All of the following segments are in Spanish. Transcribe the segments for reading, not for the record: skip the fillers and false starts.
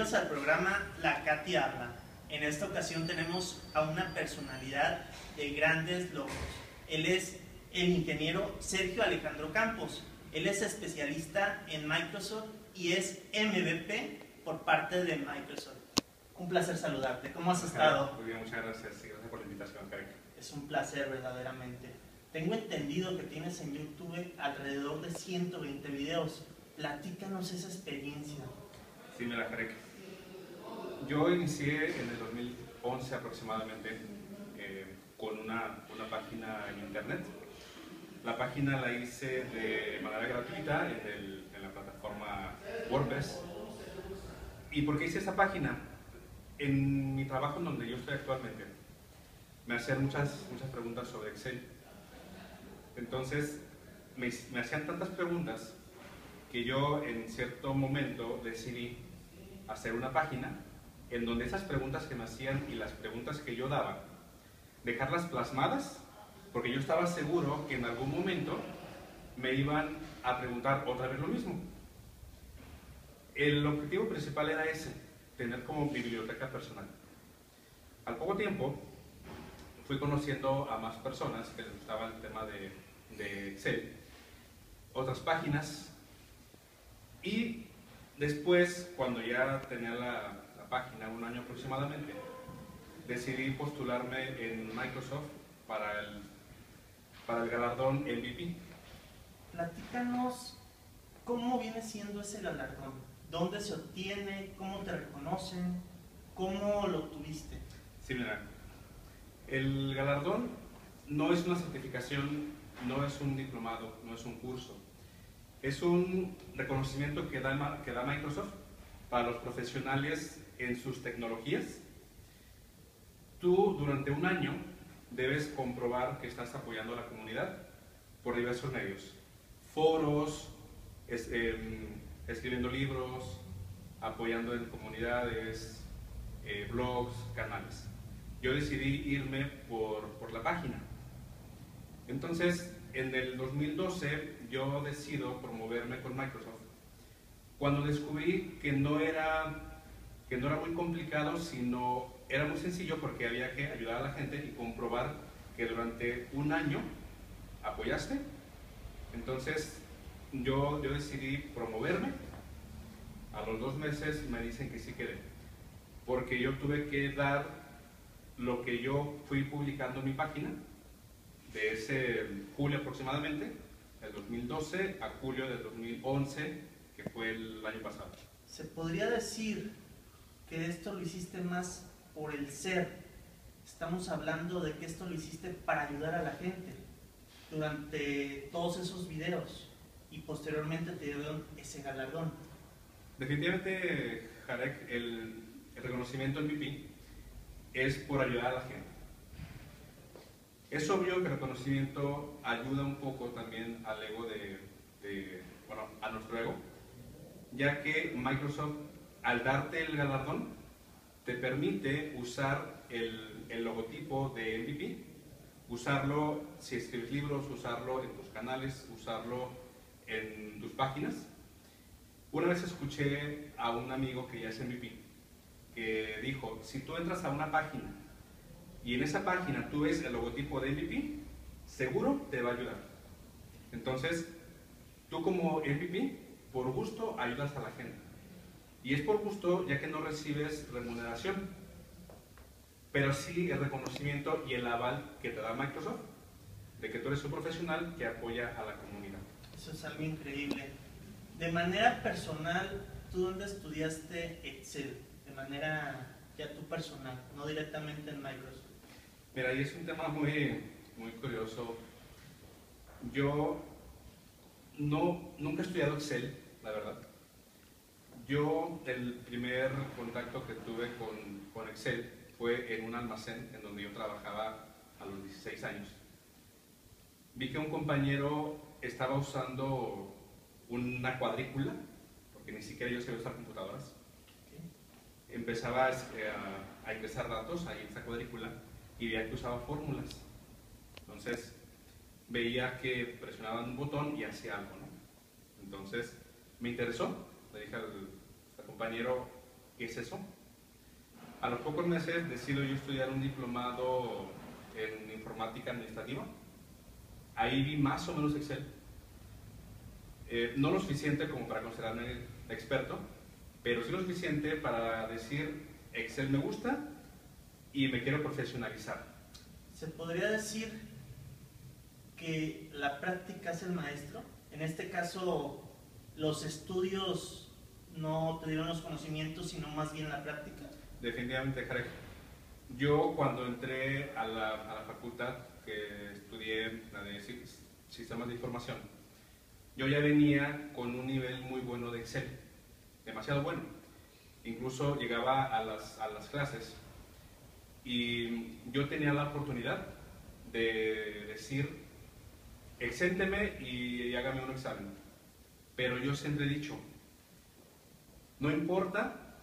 Bienvenidos al programa La Cati Habla. En esta ocasión tenemos a una personalidad de grandes logros. Él es el ingeniero Sergio Alejandro Campos. Él es especialista en Microsoft y es MVP por parte de Microsoft. Un placer saludarte. ¿Cómo has estado? Muy bien, muchas gracias. Gracias por la invitación, Craig. Es un placer verdaderamente. Tengo entendido que tienes en YouTube alrededor de 120 videos. Platícanos esa experiencia. Sí, mira, Craig. Yo inicié en el 2011 aproximadamente con una página en internet. La página la hice de manera gratuita en la plataforma WordPress. ¿Y por qué hice esa página? En mi trabajo en donde yo estoy actualmente, me hacían muchas preguntas sobre Excel. Entonces, me hacían tantas preguntas que yo en cierto momento decidí hacer una página en donde esas preguntas que me hacían y las preguntas que yo daba, dejarlas plasmadas, porque yo estaba seguro que en algún momento me iban a preguntar otra vez lo mismo. El objetivo principal era ese, tener como biblioteca personal. Al poco tiempo fui conociendo a más personas que les gustaba el tema de Excel, otras páginas, y después, cuando ya tenía la página, un año aproximadamente, decidí postularme en Microsoft para el galardón MVP. Platícanos cómo viene siendo ese galardón, dónde se obtiene, cómo te reconocen, cómo lo obtuviste. Sí, mira, el galardón no es una certificación, no es un diplomado, no es un curso. Es un reconocimiento que da Microsoft para los profesionales en sus tecnologías. Tú durante un año debes comprobar que estás apoyando a la comunidad por diversos medios. Foros, escribiendo libros, apoyando en comunidades, blogs, canales. Yo decidí irme por la página. Entonces, en el 2012 yo decido promoverme con Microsoft. Cuando descubrí que no era muy complicado, sino era muy sencillo, porque había que ayudar a la gente y comprobar que durante un año apoyaste. Entonces yo decidí promoverme. A los 2 meses me dicen que sí quedé, porque yo tuve que dar lo que yo fui publicando en mi página de ese julio aproximadamente, del 2012 a julio del 2011, que fue el año pasado. ¿Se podría decir que esto lo hiciste más por el ser? Estamos hablando de que esto lo hiciste para ayudar a la gente durante todos esos videos y posteriormente te dieron ese galardón. Definitivamente, Jarek, el reconocimiento MVP es por ayudar a la gente. Es obvio que el reconocimiento ayuda un poco también al ego a nuestro ego, ya que Microsoft, al darte el galardón, te permite usar el logotipo de MVP, usarlo si escribes libros, usarlo en tus canales, usarlo en tus páginas. Una vez escuché a un amigo que ya es MVP, que dijo, si tú entras a una página y en esa página tú ves el logotipo de MVP, seguro te va a ayudar. Entonces, tú como MVP, por gusto, ayudas a la gente. Y es por gusto, ya que no recibes remuneración, pero sí el reconocimiento y el aval que te da Microsoft, de que tú eres un profesional que apoya a la comunidad. Eso es algo increíble. De manera personal, ¿tú dónde estudiaste Excel? De manera ya tu personal, no directamente en Microsoft. Mira, y es un tema muy, muy curioso. Yo nunca he estudiado Excel, la verdad. Yo, el primer contacto que tuve con Excel fue en un almacén en donde yo trabajaba a los 16 años. Vi que un compañero estaba usando una cuadrícula, porque ni siquiera yo sabía usar computadoras. Empezaba a ingresar datos ahí en esa cuadrícula y veía que usaba fórmulas. Entonces veía que presionaban un botón y hacía algo, ¿no? Entonces me interesó, le dije al compañero, ¿Qué es eso? A los pocos meses decido yo estudiar un diplomado en informática administrativa. Ahí vi más o menos Excel. No lo suficiente como para considerarme experto, pero sí lo suficiente para decir Excel me gusta y me quiero profesionalizar. ¿Se podría decir que la práctica es el maestro? En este caso, los estudios no te dieron los conocimientos, sino más bien la práctica. Definitivamente, Jared. Yo cuando entré a la facultad que estudié, la de Sistemas de Información, yo ya venía con un nivel muy bueno de Excel, demasiado bueno. Incluso llegaba a las clases y yo tenía la oportunidad de decir, exénteme y hágame un examen. Pero yo siempre he dicho, no importa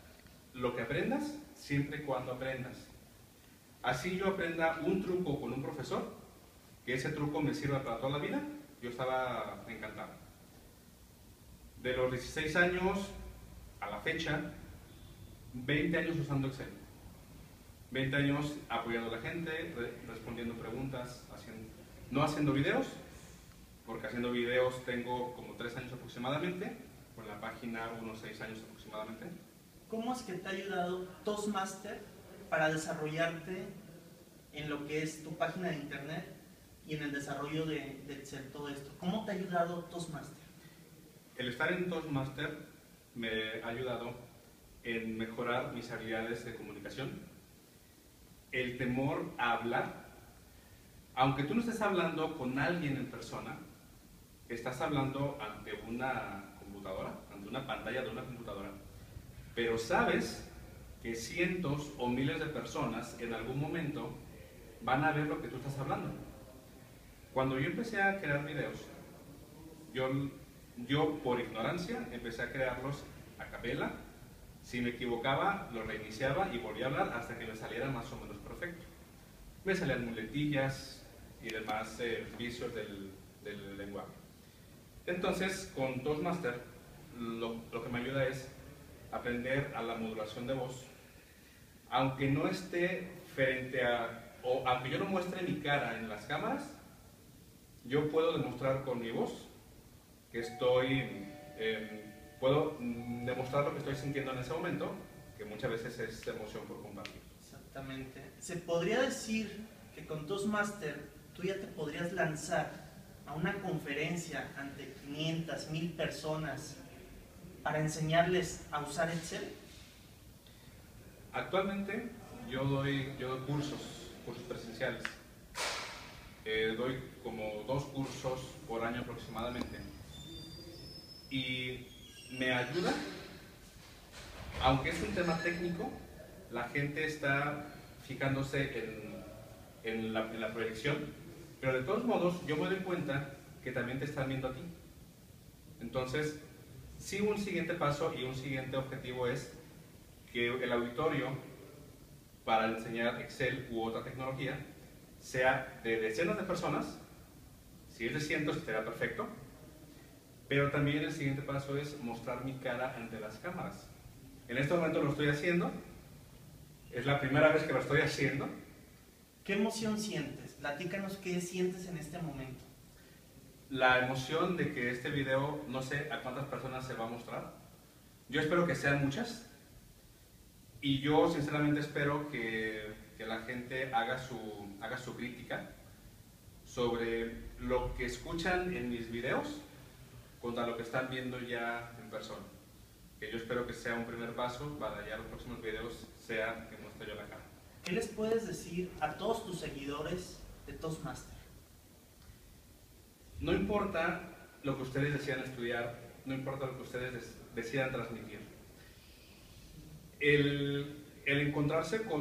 lo que aprendas, siempre y cuando aprendas. Así yo aprenda un truco con un profesor, que ese truco me sirva para toda la vida, yo estaba encantado. De los 16 años a la fecha, 20 años usando Excel. 20 años apoyando a la gente, respondiendo preguntas, no haciendo videos, porque haciendo videos tengo como 3 años aproximadamente, por la página unos 6 años aproximadamente. ¿Cómo es que te ha ayudado Toastmaster para desarrollarte en lo que es tu página de internet y en el desarrollo de Excel, todo esto? ¿Cómo te ha ayudado Toastmaster? El estar en Toastmaster me ha ayudado en mejorar mis habilidades de comunicación, el temor a hablar. Aunque tú no estés hablando con alguien en persona, estás hablando ante una computadora, ante una pantalla de una computadora. Pero sabes que cientos o miles de personas en algún momento van a ver lo que tú estás hablando. Cuando yo empecé a crear videos, yo por ignorancia empecé a crearlos a capela. Si me equivocaba, los reiniciaba y volvía a hablar hasta que me saliera más o menos perfecto. Me salían muletillas y demás vicios del lenguaje. Entonces, con Toastmaster, lo que me ayuda es aprender a la modulación de voz, aunque no esté frente a, o aunque yo no muestre mi cara en las cámaras, yo puedo demostrar con mi voz que estoy, puedo demostrar lo que estoy sintiendo en ese momento, que muchas veces es emoción por compartir. Exactamente. ¿Se podría decir que con Toastmaster tú ya te podrías lanzar a una conferencia ante 500, 1000 personas para enseñarles a usar Excel? Actualmente yo doy cursos presenciales. Doy como 2 cursos por año aproximadamente. Y me ayuda, aunque es un tema técnico, la gente está fijándose en la proyección, pero de todos modos yo me doy cuenta que también te están viendo a ti. Entonces, sí, un siguiente paso y un siguiente objetivo es que el auditorio para enseñar Excel u otra tecnología sea de decenas de personas. Si es de cientos, será perfecto. Pero también el siguiente paso es mostrar mi cara ante las cámaras. En este momento lo estoy haciendo. Es la primera vez que lo estoy haciendo. ¿Qué emoción sientes? Platícanos qué sientes en este momento. La emoción de que este video, no sé a cuántas personas se va a mostrar. Yo espero que sean muchas. Y yo sinceramente espero que la gente haga su crítica sobre lo que escuchan en mis videos contra lo que están viendo ya en persona. Que yo espero que sea un primer paso para ya los próximos videos sea que muestre yo la cara. ¿Qué les puedes decir a todos tus seguidores de Toastmaster? No importa lo que ustedes decidan estudiar, no importa lo que ustedes decidan transmitir. El encontrarse con